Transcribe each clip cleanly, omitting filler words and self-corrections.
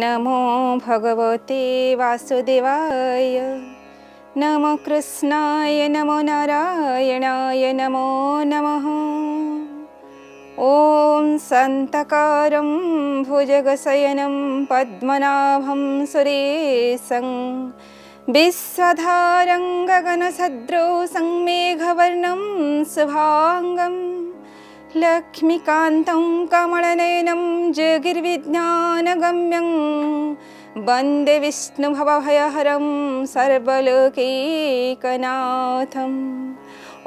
नमो भगवते वासुदेवाय नमो कृष्णाय नमो नारायणाय नमो नमः। ओम शांतकारं भुजगशयनं पद्मनाभं सुरेशं विश्वधारं गगनसदृशं मेघवर्णं शुभांगं लक्ष्मीकान्तं कमलनयनं जगद्विज्ञानगम्यं वन्दे विष्णुभवभयहरं सर्वलोकैकनाथं।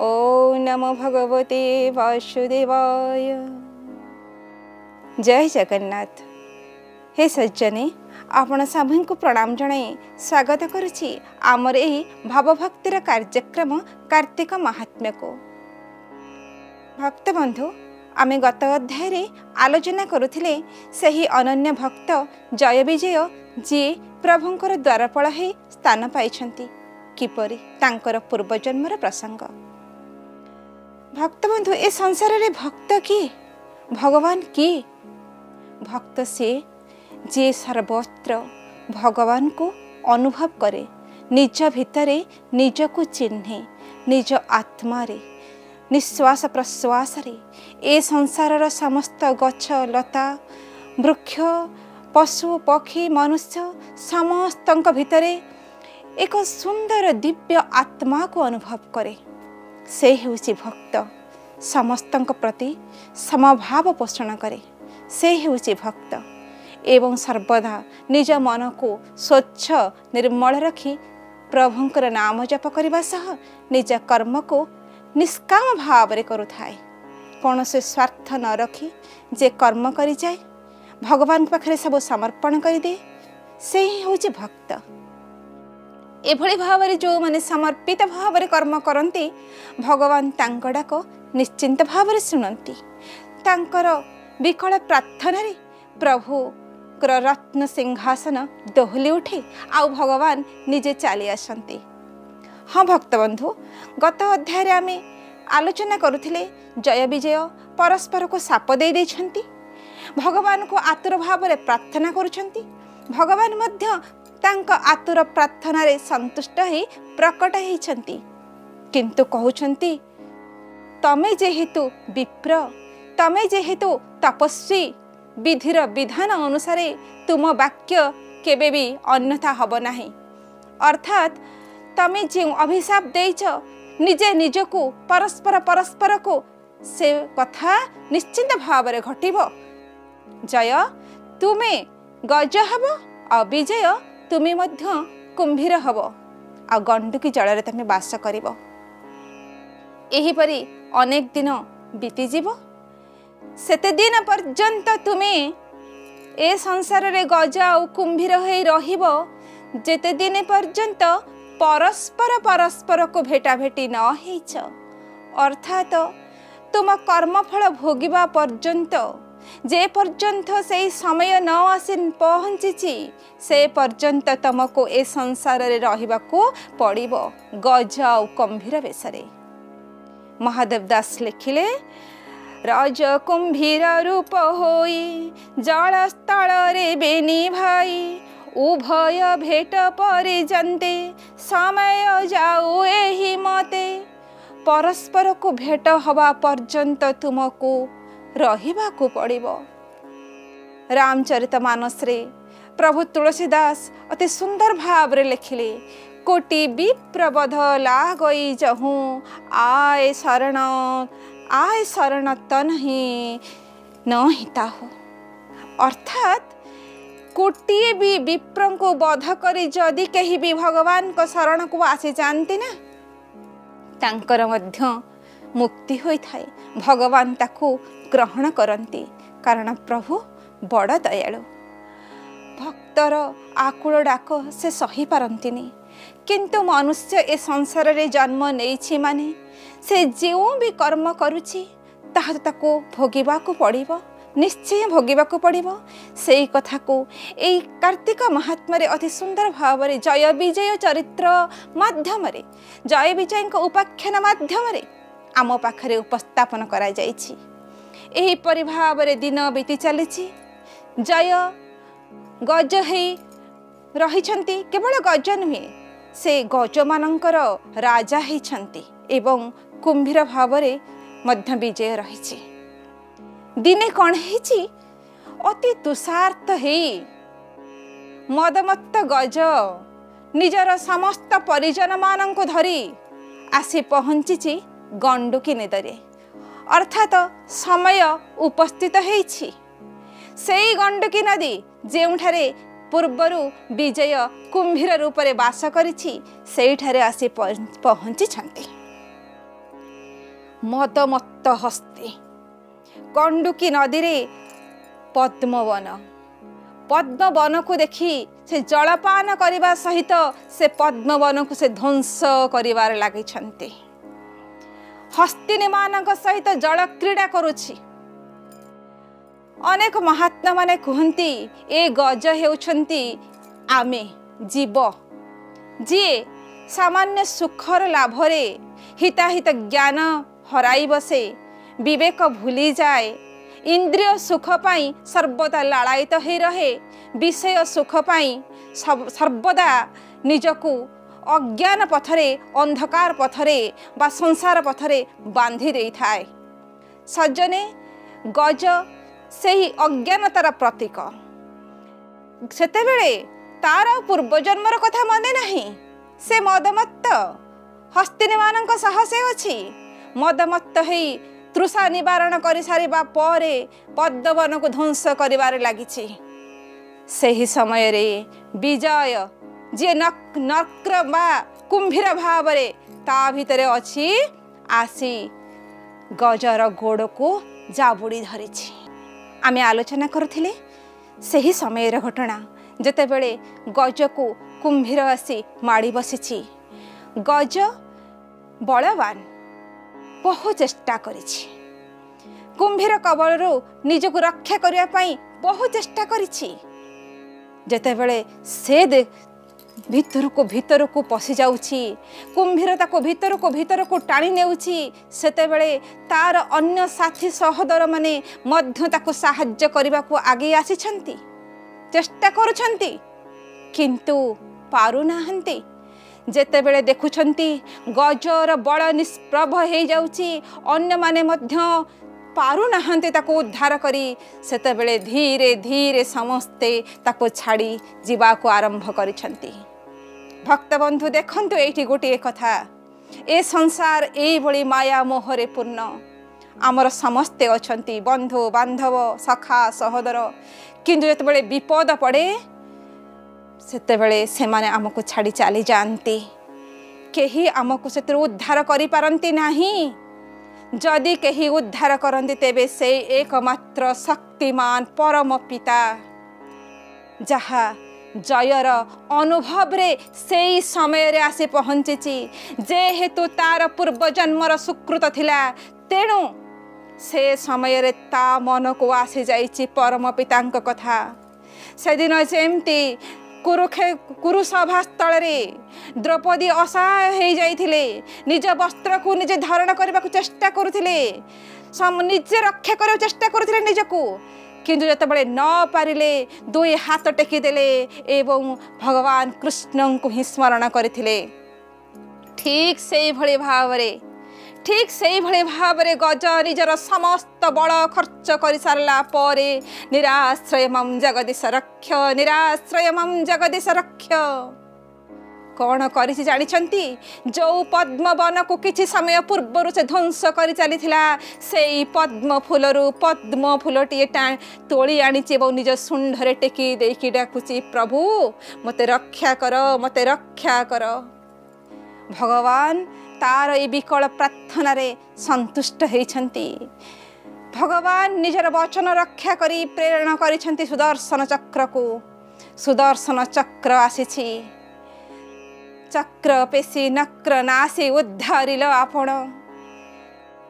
ओम नमो भगवते वासुदेवाय। जय जगन्नाथ। हे सज्जने, आपण सभी को प्रणाम जनाई स्वागत करुछि आमर एही भावभक्तिर कार्यक्रम कार्तिक महात्म्य को। भक्त बंधु, आमे गत अध्याय आलोचना करुथिले सही अनन्य भक्त जय विजय जी प्रभुंकर द्वारपाल हे स्थान पाइछंती किपरि तांकर पूर्वजन्मर प्रसंग। भक्त बंधु, ए संसार रे भक्त की भगवान की भक्त से जे सर्वत्र भगवान को अनुभव करे, निज भितरे निज को चिन्हे, निज आत्मा रे निश्वास प्रश्वास रे ए संसार समस्त गछ लता वृक्ष पशु पक्षी मनुष्य समस्त भितरे एक सुंदर दिव्य आत्मा को अनुभव करे। से हेउसी भक्त, समस्त प्रति समभाव पोषण करे, से हेउसी भक्त एवं सर्वदा निज मन को स्वच्छ निर्मल रखी प्रभुंकर नाम जप करने सह निज कर्म को निष्काम भाव रे करू थाए, कौन से स्वार्थ न रखी जे कर्म करी जाए, भगवान पाखे सब समर्पण कर दे, से ही हूँ भक्त। एभली भाव रे जो माने समर्पित भाव रे कर्म करती भगवान तांकर डाक निश्चिंत भाव रे सुनती, तांकर विकल प्रार्थना रे प्रभु रत्न सिंहासन दोहली उठे आउ भगवान निजे चली आसती। हाँ भक्त बंधु, गत अध्याय आमे आलोचना करुथिले जय विजय परस्पर को साप दे देछंती, भगवान को आतुर भाव रे प्रार्थना करुछंती, भगवान मध्य तांका आतुर प्रार्थना रे संतुष्ट ही प्रकट होइछंती, किंतु कहउछंती तमे जेहेतु विप्र, तमे जेहेतु तपस्वी, विधिर विधान अनुसार तुम वाक्य केबे भी अन्यथा हब नाही, अर्थात तमे जो अभिशाप देइछ निजे निज को परस्पर परस्पर को से कथा निश्चिंत भाव रे घटिबो। जय तुमे गज हब, अविजय तुमे मध्य कुंभीर हब, आ गंडुकी जल रे तमे वास करिबो। एही परी अनेक दिन बीतीजिबो, सेते दिन पर्यंत तुमे ए संसार रे गज और कुंभीर होई रहिबो, जेते दिन पर्यंत परस्पर परस्पर को भेटा भेटी न होइछ, अर्थात तुम कर्मफल भोगिबा पर्यंत, जे पर्यंत से समय न आसी पहुँची से पर्यंत तुमको ए संसार रे रहिबाको पड़िबो गज और कुंभीर वेशरे। महादेव दास लिखिले रज कुंभीर रूप होई जल स्थल रे बेनी भाई उभय भेट परिजन्ते समय जाऊ एही मते। परस्पर को भेट हवा पर्यंत तुमको रहिबाकू पड़िबो। रामचरितमानस रे प्रभु तुलसीदास अति सुंदर भाव रे लिखिले कोटि विप्रबध लागई जहु आय शरण तनहि नहि ताहु, अर्थात कोटिए भी विप्रं को बध करी जदि कहीं भी भगवान को शरण को आसी जानती ना, तांकर मध्य मुक्ति होई थाए, भगवान ताकू ग्रहण करती, कारण प्रभु बड़ दयालु। भक्तर आकुल डाक से सही पारंतीनी, किंतु मनुष्य ए संसार रे जन्म नहीं माने से जो भी कर्म करुछि ताहा ताकू भोगिबाकू पड़िबो, निश्चय भोगिबाकू पड़िबो। सेई कथा को एई कार्तिक महात्म्य अति सुंदर भाव रे जय विजय चरित्र माध्यम रे जय विजय उपाख्यान माध्यम रे आम पाखरे उपस्थापन करा जाइछि। एही परिभाव रे दिन बीती चलिछि। जय गज है रही केवल गज नुहे से गज मानकर राजा होती एवं कुंभीर भाव में विजय रही। दिने कौन है अति तुषार्त है मदमत्त गज निजर समस्त परिजन मान को धरी आसी पहुंची गंडुकी निदरे अर्थात समय उपस्थित होई सेई गंडुकी नदी जेउठारे पूर्वरु विजय कुंभीर रूप से वास कर आसी पहुंची मदमत्त हस्ते गंडुकी नदी रे पद्मवन पद्मवन को देखी से जलपान करने सहित से पद्मवन को से ध्वंस कर लगे हस्तिनी मान सहित जल क्रीड़ा करुछि। अनेक महात्मा माने कहती ए गज हेउछंती आमे जीव जी सामान्य सुखर लाभरे हिताहित ज्ञान हराई बसे विवेक भूली जाए इंद्रिय सुख पाई सर्वदा लालायित हो रहे विषय सुख पाई सर्वदा निजकु अज्ञान पथरे अंधकार पथरे बा संसार पथरे बांधि रही थाए। सज्जने गज से ही अज्ञानतार प्रतीक सेते बेले तार पूर्वजन्मर कथा मने नाही से मदमत्त हस्तिनी मानक सह से अछि मदमत्त है तृषा निवारण कर सारिबा परे पद्मवन को ध्वंस करिवार लागिछि। सही समय रे विजय जे नक्र बा कुंभीर भाव रे ता भितरे अछि आसी गजर गोड़ को जाबुड़ी धरिछि। आमे आलोचना करथिले सही समय रे घटना जते बेले गज को कुंभीर आसी माड़ी बसिछि। गज बलवान बहु चेष्टा करिछि कुंभीर कबलरू निजको रक्षा करिया पई बहु चेष्टा करिछि जते बेले से भीतर को पशि जाउछि कुंभीर ताको भीतर को टाणी नेउछि सेतेबेले तार अन्य साथी सहोदर माने मध्य ताको सहाय्य करिबाको आगे आसिछंती चेष्टा करुछंती किंतु पारु नाहंती जेतेबेले देखुछंती गजर बळ निष्प्रभ हे जाउछि अन्य माने मध्य पारु नाहंती ताको उद्धार करी सेतेबेले धीरे धीरे समस्ते ताको छाड़ी जीवाको आरंभ करिछंती। भक्त बंधु देखंतु एठी गोटे कथा ए संसार एभली माया मोहरे पूर्ण आमर समस्ते अछंती बंधु बांधव सखा सहोदर किंतु जेतेबेले विपद पड़े सेतेबेले सेमाने आमको छाड़ी चली जाती केही आमको सेतिर उद्धार करि पारंती नाही जदि केही उद्धार करंती तेबे से एकमात्र शक्तिमान परम पिता जहा जयर अनुभव रे सेई समय रे आसी पहुंचीची जेहेतु तार पूर्वजन्मर सुकृत थिला तेणु से समय रे ता मन को आसी जाइची परम पितांक कथा। से दिन सेमती कुरुसभा स्थल में द्रौपदी असहाय हो जाइथिले निज वस्त्र को निजे धारण करने को चेष्टा करुथिले निजे रक्षा करने को चेष्टा करुथिले निजको किंतु जतबेले न पारिले दुई हाथ टेकी देले एवं भगवान कृष्ण को ही स्मरण करथिले। ठीक से भले भावरे गज निजर समस्त बल खर्च कर सारा पर निराश्रय मम जगदीश रक्ष कौन कर जानी जो पद्मवन को किसी समय पूर्वर से ध्वंस कर चली से पद्म फूलटी तोली आनी निज शुंढरे टेकी देकी डाकुची प्रभु मते रक्षा कर भगवान तार ए विकल प्रार्थना रे संतुष्ट होइछंती। भगवान निजर वचन रक्षा करी प्रेरणा करिछंती सुदर्शन चक्र आसीछि चक्र पेशी नक्र नासी उद्धारिल आपण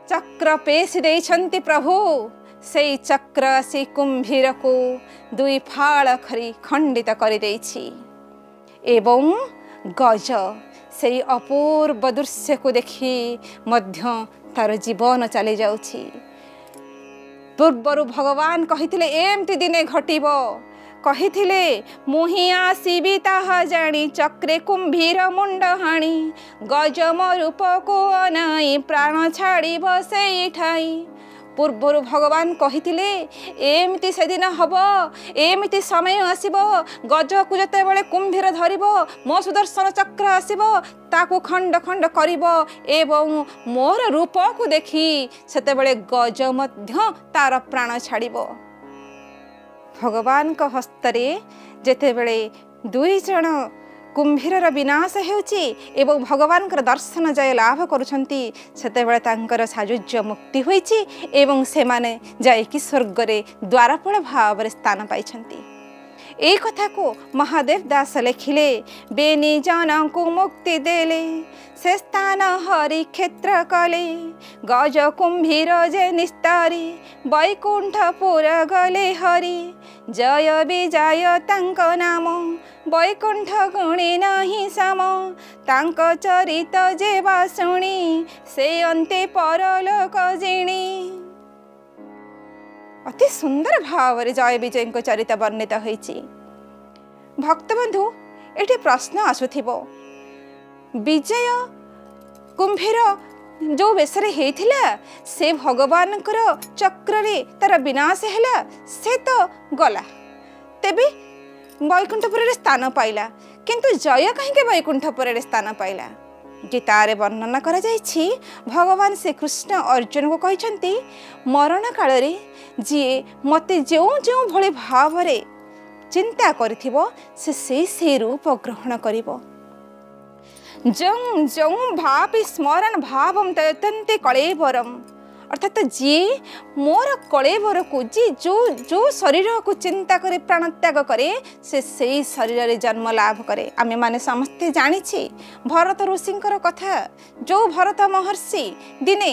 चक्र पेशी देइछंती प्रभु से चक्र आसी कुंभीर को दुई फाळ खरी खंडित करि देइछि एवं गज से अपूर्व दृश्य को देखी मध्य तार जीवन चली जाऊछि। पूर्वर भगवान कही एमती दिने घटिबो कहिथिले मुहि आसीबी ताहा जानी चक्रे कुंभीर मुंड हाणी गजम रूप को अनाई प्राण छाड़ी बसई ठाई। पूर्वर भगवान कही एमती से दिन हम एमती समय आसब गज को जिते बड़े कुंभीर धरब मो सुदर्शन चक्र आसब ताकू खंड खंड करिब एवं मोर रूप को देखी सेते बड़े गज मध्य तार प्राण छाड़ब। भगवान का हस्तरे जेते बड़े दुई जन कुंभीर विनाश हेउची एवं भगवान दर्शन जाए लाभ करुछंती सेते बळे तांकर साजुज्य मुक्ति होईची एवं से माने जाए कि स्वर्ग रे द्वारपाल भाव रे स्थान पाइछंती। ए कथा को महादेव दास लेखिले बेनी जाना को मुक्ति देले से स्थान हरि क्षेत्र कले गज कुंभीर जे निस्तारी वैकुंठपुर गले हरि जय विजय तांक नाम वैकुंठ गुणी नाही सम तांक चरित जे बासुणी से अंते परलोक जिणी। अति सुंदर भाव रे जय विजय को चरित वर्णित होईची। भक्तबंधु एठी प्रश्न आसुथिबो विजय कुंभीर जो वेश से भगवान चक्र रे तार विनाश हैला से तो गला तेबे वैकुंठपुर रे स्थान पाइला किंतु जय कहीं वैकुंठपुर रे स्थान पाइला। गीतारे वर्णना करा जायछि भगवान श्रीकृष्ण अर्जुन को कहते मरण काल रे जी मते जो जो भले भाव रे चिंता करिथिबो से रूप ग्रहण करिबो। जं जं भापि स्मरण भावम ततन्ते कलेवरम अर्थात जी मोर कलेवर को जी जो जो शरीर को चिंता करे प्राणत्याग करे से शरीर रे जन्म लाभ करे। आमे माने समस्ते जानिछि भरत ऋषिंकर कथा जो भरत महर्षि दिने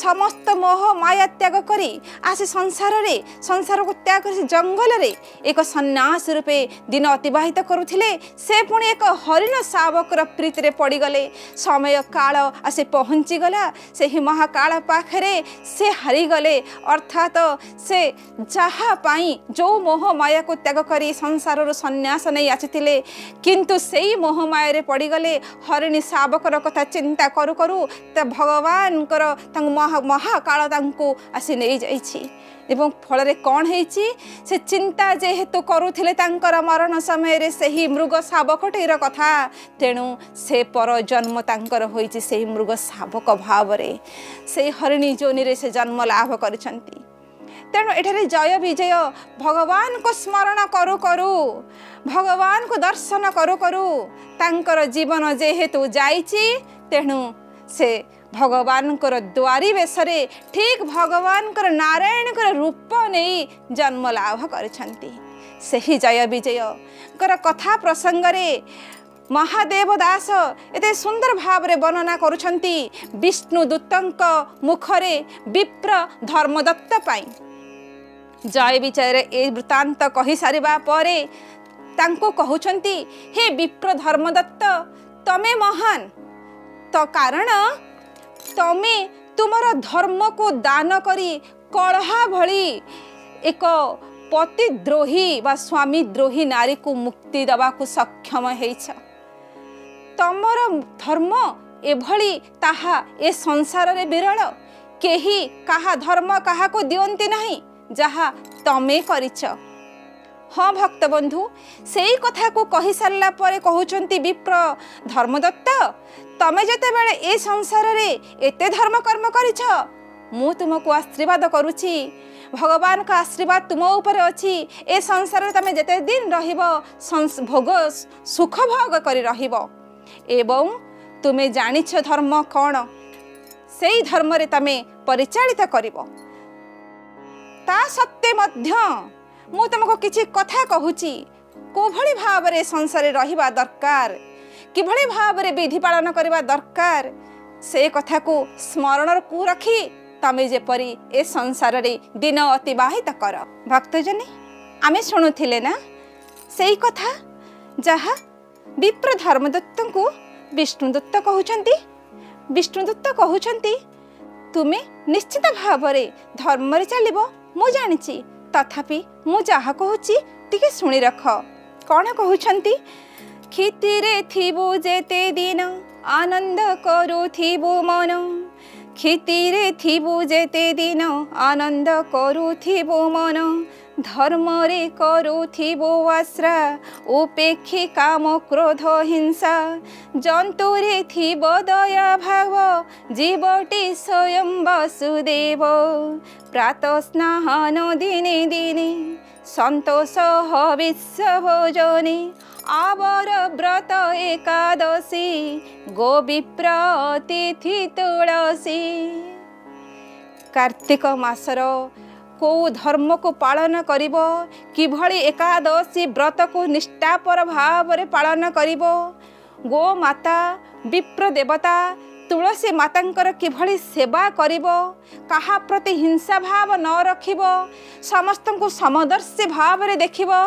समस्त मोह माया त्याग करी आसे संसार रे संसार को त्याग कर जंगल रे एक सन्यास रूपे दिन अतिवाहित करुथिले से पुणी एक हरिण शावकर प्रीति रे पड़ीगले समय काल आसे पहुँची गला से ही महाकाल पाखरे से हारीगले अर्थात से जहाँ पाई जो मोहमाया को त्याग करी संसार सन्यास नहीं आसीथिले किंतु से मोहमाया रे पड़ीगले हरिणी शावकर कथा चिंता करू करू त भगवान महाकाल आसी नहीं जाइछि एवं फल कौन होइछि से चिंता जेहेतु करूथिले तांकर मरण समय रे से मृग शावकटीर कथा तेणु से पर जन्म तांकर होइछि से मृग शावक भाव रे से हरिणी जोनि रे से जन्म लाभ करिसंती। तेणु एठारे जय विजय भगवान को स्मरण करू करू भगवान को दर्शन करू करू तांकर जीवन जेहेतु जाइछि तेणु से भगवान द्वारी वेशरे ठीक भगवान नारायण रूप नहीं जन्म लाभ करिसंती। सही जय विजय कथा प्रसंग रे महादेव दास एते सुंदर भाव रे वर्णना करुछंती विष्णुदूतंक मुखरे विप्र धर्मदत्त पाई। जय विजय रे ए वृत्तांत कहि सारिबा परे तांको कहउछंती हे विप्र धर्मदत्त तमे महान तो कारण तमे तुमर धर्म को दान करी कलहा भली एक पतिद्रोही वा स्वामीद्रोही नारी को मुक्ति देवा को सक्षम होइछ। तमर धर्म एभली ताहा ए संसार रे विरल केही कहा धर्म कहा को दियंती नहीं जहा तमे करिछ। हाँ भक्तबंधु से कथा को कही सारला परे कहउछंती विप्र धर्मदत्त तमे जते बेले ए संसार रे एते धर्म कर्म करिछ मु तुमको आशीर्वाद करुछि भगवान का आशीर्वाद तुम ऊपर अच्छी ए संसार में तुम जिते दिन भोग सुख भोग कर एवं तुम्हें जानी धर्म कौन से धर्म रे तुम परिचालित करा सत्ते मु तुमको किसी कथा कहूची कोभली भाव रे संसार रहिबा दरकार किभली भाव रे विधि पालन करवा दरकार से कथा को स्मरण को रखी तमे जेपरी ए संसार रे दिन अतिवाहित कर। भक्तजन आमे शुणुले ना से कथा जहा विप्र धर्मदत्त को विष्णुदत्त कहते विष्णुदत्त कहते तुम्हें निश्चित भाव रे धर्म रे चलिबो मु जानिछि तथापि मु जहा कहूची ଟିକେ ଶୁଣି ରଖ କ'ଣ କହୁଛନ୍ତି। କ୍ଷିତିରେ ଥିବୁ ଯେତେ ଦିନ ଆନନ୍ଦ କରୁଥିବୁ ମନ, କ୍ଷିତିରେ ଥିବୁ ଯେତେ ଦିନ ଆନନ୍ଦ କରୁଥିବୁ ମନ, ଧର୍ମରେ କରୁଥିବୁ ଆଶ୍ରା ଉପେକ୍ଷୀ କାମ କ୍ରୋଧ ହିଂସା, ଜନ୍ତୁରେ ଥିବ ଦୟା ଭାବ ଜୀବଟି ସ୍ୱୟଂ ବସୁଦେବ, ପ୍ରାତଃ ସ୍ନାନ ଦିନେ ଦିନେ ସନ୍ତୋଷ ବିଶ୍ୱ ଭୋଜନେ, आवर व्रत एकादशी गोविप्र तिथि तुलसी। कार्तिक मासर को धर्म को पालन करिबो, किभली एकादशी व्रत को निष्ठापर भाव रे पालन करिबो, गो माता विप्र देवता तुलसी मातांकर किभली सेवा करिबो, कहा प्रति हिंसा भाव न रखिबो, समस्त को समदर्शी भाव रे देखिबो,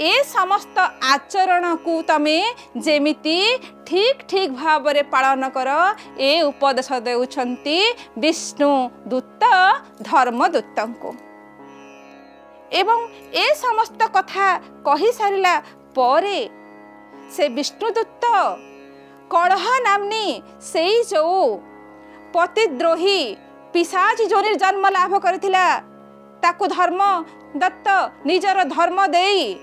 ए समस्त आचरण को तमे जेमिति ठीक ठीक भाव रे पालन कर, ए उपदेश देउछंती विष्णु दूत धर्मदूत को। एवं ए समस्त कथा कही सारिला परे से विष्णुदूत कलह नामनी से जो पतिद्रोही पिशाच जोनि जन्म लाभ करथिला, ताकु धर्म दत्त निजर धर्म देई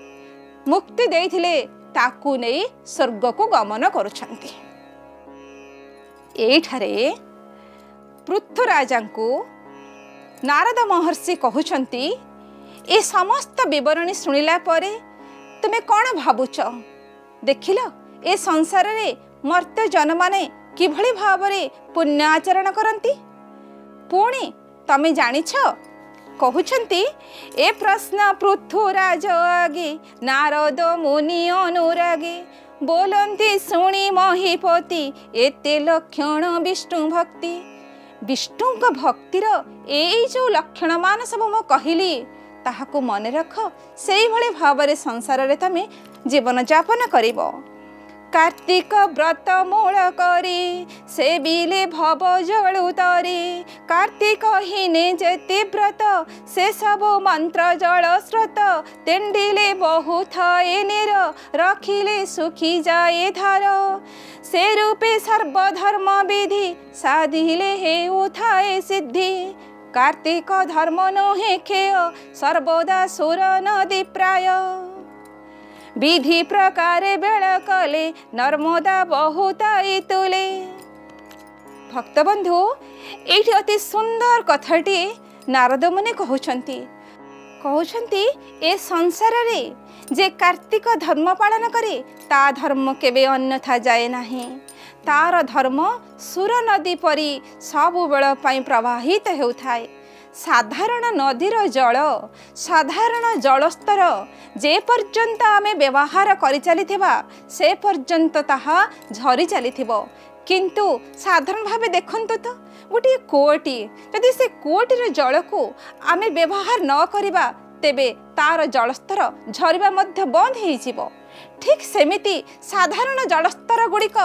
मुक्ति देथिले, ताकु नै स्वर्ग को गमन करुछंती। एठारे पृथ्वीराजा को नारद महर्षि कहउछंती, ए समस्त विवरणी सुनिला परे तुमे कोन भाबुछ, देखिलो ए संसार रे मर्त्य जन माने किभली भाव रे पुण्य आचरण करंती, पुणी तमे जानिछ। कहते ए प्रश्न पृथ्वीराज आगे नारद मुनि अनुरागे, बोलती शुणी महीपति एते लक्षण विष्णु भक्ति। विष्णु का भक्तिर ए जो लक्षण मान सब मु कहली ताहाकु मन रख, से भले भावरे संसार रे तमे जीवन यापन करिबो। कार्तिक व्रत मूल करी से बिले भव जल उतरी, कार्तिक हीने जेते व्रत से सब मंत्र जल स्रोत, तेंडिले बहुत ए नीर रखिले सुखी जाए धार, से रूपे सर्वधर्म विधि साधिले हे उठाए सिद्धि, कार्तिक धर्म नोहे खेय सर्वदा सुर नदी प्राय, विधि प्रकारे बेला कले नर्मदा बहुत तुले। भक्तबंधु एठी अति सुंदर कथाटी नारद मुनि कहउछंती, ए संसार रे जे कार्तिक धर्म पालन करे ता धर्म केबे अन्यथा जाए नाही, तार धर्म सुर नदी परी सबु बेला पई प्रवाहित हेउथाय। साधारण नदीर जल साधारण जलस्तर जे पर्यंत आमे व्यवहार करि चलिथिबा से पर्यंत ताहा झरी चलिथिबो, किंतु साधारण भावे देखंतु तो गोटे कूटी यदि से कूटीर जल को आमे व्यवहार न करिबा तेबे तार जलस्तर झरिबा मध्य बंद हेइ जिवो। ठीक सेमिति साधारण जलस्तर गुड़िक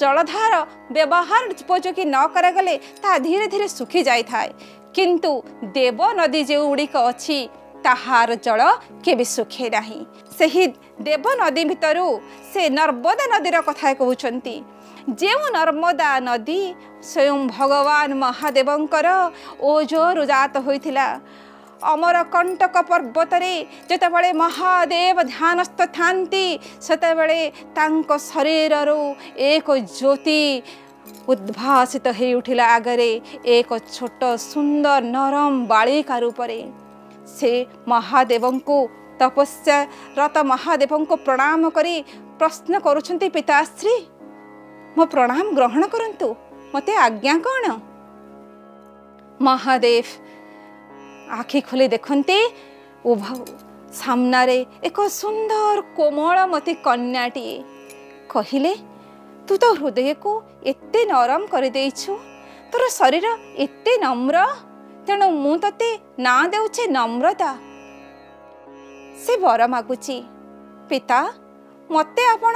जलधार व्यवहार उपयोगी न करागले ता धीरे धीरे सुखी जाई थाए, किंतु देव नदी जो गुड़िक अच्छी ताहार जल केबे सुखे नहीं। सही देव नदी भितरू से नर्मदा नदीर कथा कहउछंती, जे नर्मदा नदी स्वयं भगवान महादेवंकर ओजोरु जात होइथिला। अमरकंटक पर्वत रे जतबेले महादेव ध्यानस्थ थांती सेतबेले तांको शरीर रो एक ज्योति उद्भासित हो उठिला, आगरे एक छोट सुंदर नरम बालिका रूपरे। से महादेवं को तपस्यारत महादेवं को प्रणाम करी प्रश्न करुछंती, पिताश्री मो प्रणाम ग्रहण करंतु, मते आज्ञा कौन। महादेव आखि खोली देखते सामनारे एक सुंदर कोमलमती कन्याटी, कहले तू तो हृदय को एते नरम करदे, तोर शरीर एते नम्र, तेणु मु ते ना देउछे नम्रता। से वर मागुची, पिता मते आपण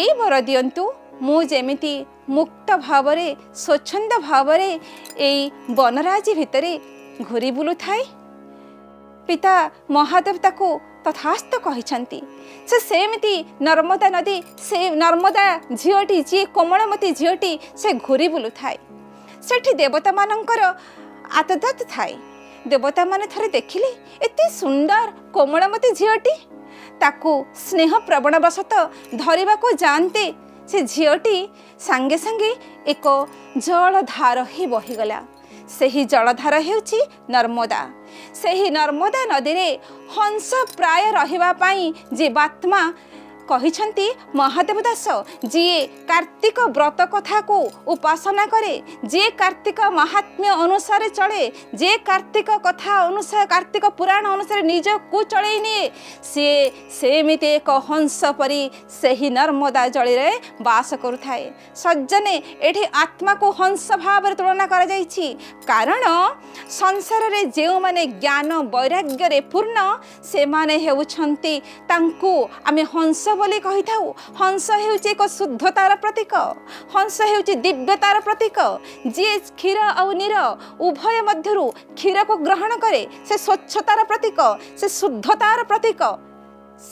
एई वर दियंतु, मु जेमिति मुक्त भावरे स्वच्छंद भावरे एई वनराजी भितरे घुरी बुलु थाए। पिता महादेव ताकू तथास्त कही सेमती नर्मदा नदी से नर्मदा झीटी जी कोमलमती झीटी से घूरी बुलू थाए सेठी देवता मानकर आतदत थाए। देवता माने थरे देखिले एते सुंदर कोमलमती झीटी ताकू स्नेह प्रवण वशत धरवा को जानते से झीटी सांगे सांगे एक जलधार ही बहीगला। सही जलधार हेउची नर्मदा। सही नर्मदा नदी में हंस प्राय रहिबा पाई जीवात्मा कहिछंती महादेव दास जी कार्तिक व्रत कथा को उपासना करे, जे कार्तिक महात्म्य अनुसार चले, जे कार्तिक कथा अनुसार कार्तिक पुराण अनुसार निज को चले निए सी सेमिते एक हंस परी सही नर्मदा जल रे बास करुथाए। सज्जने एठी आत्मा को हंस भाव तुलना करा जाइछि कारण संसार रे जेउ माने ज्ञान वैराग्य रे पूर्ण से माने हेउछंती तांकू आमे हंस बोली कही था। हंस हेउची एक शुद्धतार प्रतीक, हंस हेउची दिव्यतार प्रतीक। जी क्षीर और नीर उभय मध्यरु क्षीर को ग्रहण करे से स्वच्छतार प्रतीक, से शुद्धतार प्रतीक।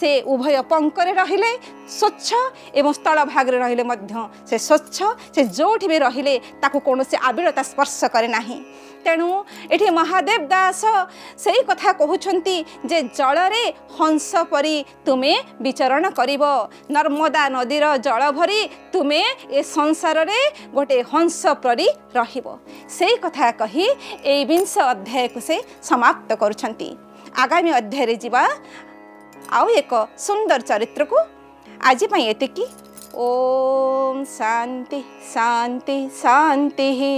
से उभय पंकरे रहिले स्वच्छ एवं स्थल भागरे रहिले मध्य से स्वच्छ, से जोठी भी रहिले ताकू कोनोसे आबिलता स्पर्श करे नाही। तेणु एठी महादेव दास सही कथा कहउछंती जे जल रे हंस परी तुमे विचरण करिवो। नर्मदा नदी रो जल भरी तुमे ए संसार रे गोटे हंस परी रहिवो। सही कथा कही ए विंश अध्याय को से समाप्त करुछंती। आगामी अध्याय रे जीवा आउ एक सुंदर चरित्र को। आज पाई एतिकी। ओम शांति शांति शांति।